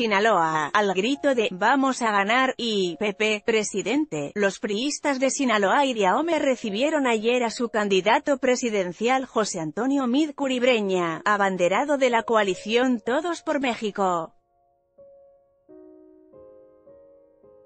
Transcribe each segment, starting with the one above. Sinaloa, al grito de «Vamos a ganar» y «PP, presidente». Los priistas de Sinaloa y de Ahome recibieron ayer a su candidato presidencial José Antonio Meade Kuribreña, abanderado de la coalición Todos por México.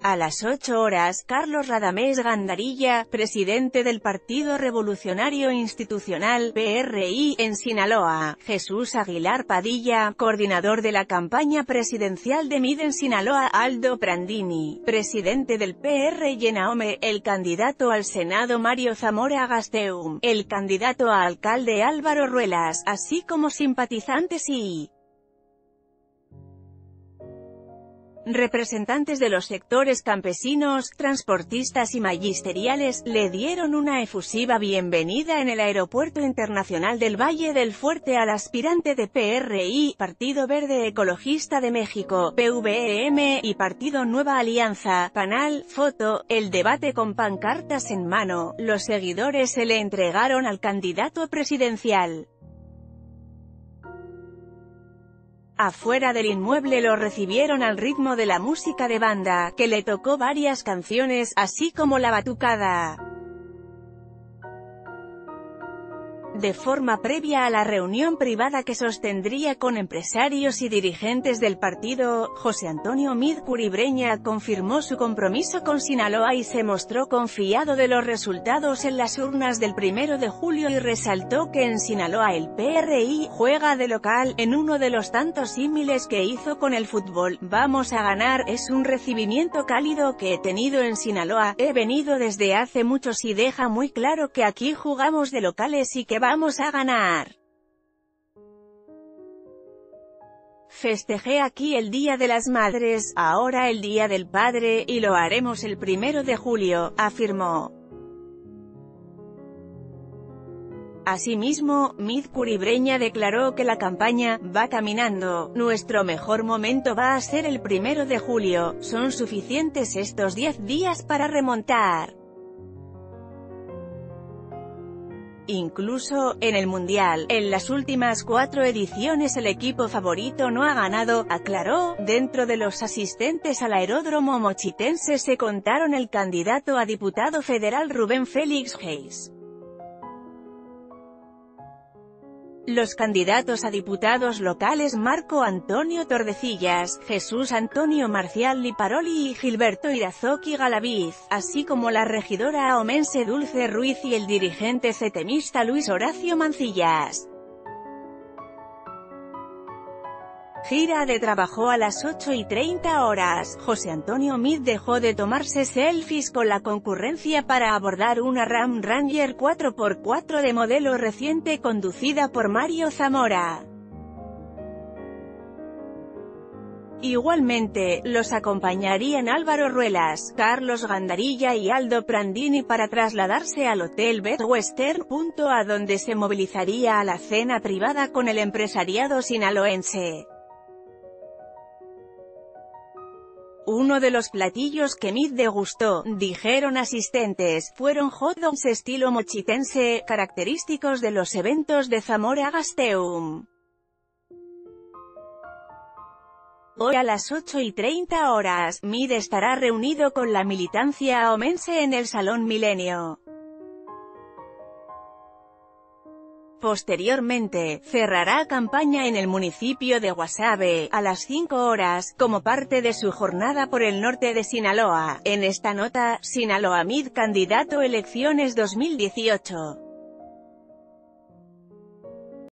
A las 8 horas, Carlos Radamés Gandarilla, presidente del Partido Revolucionario Institucional, PRI, en Sinaloa; Jesús Aguilar Padilla, coordinador de la campaña presidencial de Meade en Sinaloa; Aldo Prandini, presidente del PRI en Ahome; el candidato al Senado Mario Zamora Gastelum, el candidato a alcalde Álvaro Ruelas, así como simpatizantes y representantes de los sectores campesinos, transportistas y magisteriales, le dieron una efusiva bienvenida en el Aeropuerto Internacional del Valle del Fuerte al aspirante de PRI, Partido Verde Ecologista de México, PVM, y Partido Nueva Alianza. Panal, foto, el debate con pancartas en mano, los seguidores se le entregaron al candidato presidencial. Afuera del inmueble lo recibieron al ritmo de la música de banda, que le tocó varias canciones, así como la batucada. De forma previa a la reunión privada que sostendría con empresarios y dirigentes del partido, José Antonio Meade Kuribreña confirmó su compromiso con Sinaloa y se mostró confiado de los resultados en las urnas del 1 de julio, y resaltó que en Sinaloa el PRI juega de local. En uno de los tantos símiles que hizo con el fútbol, vamos a ganar: es un recibimiento cálido que he tenido en Sinaloa, he venido desde hace muchos y deja muy claro que aquí jugamos de locales y que vamos a ganar. Festejé aquí el Día de las Madres, ahora el Día del Padre, y lo haremos el 1 de julio, afirmó. Asimismo, Meade Kuribreña declaró que la campaña va caminando. Nuestro mejor momento va a ser el 1 de julio, son suficientes estos 10 días para remontar. Incluso en el Mundial, en las últimas 4 ediciones el equipo favorito no ha ganado, aclaró. Dentro de los asistentes al aeródromo mochitense se contaron el candidato a diputado federal Rubén Félix Hayes, los candidatos a diputados locales Marco Antonio Tordecillas, Jesús Antonio Marcial Liparoli y Gilberto Irazoki Galaviz, así como la regidora ahomense Dulce Ruiz y el dirigente cetemista Luis Horacio Mancillas. Gira de trabajo a las 8:30 horas, José Antonio Meade dejó de tomarse selfies con la concurrencia para abordar una Ram Ranger 4x4 de modelo reciente conducida por Mario Zamora. Igualmente, los acompañarían Álvaro Ruelas, Carlos Gandarilla y Aldo Prandini para trasladarse al Hotel Bed Western, a donde se movilizaría a la cena privada con el empresariado sinaloense. Uno de los platillos que Meade degustó, dijeron asistentes, fueron hot dogs estilo mochitense, característicos de los eventos de Zamora Gastelum. Hoy a las 8:30 horas, Meade estará reunido con la militancia ahomense en el Salón Milenio. Posteriormente, cerrará campaña en el municipio de Guasave, a las 5 horas, como parte de su jornada por el norte de Sinaloa. En esta nota, Sinaloa Meade candidato elecciones 2018.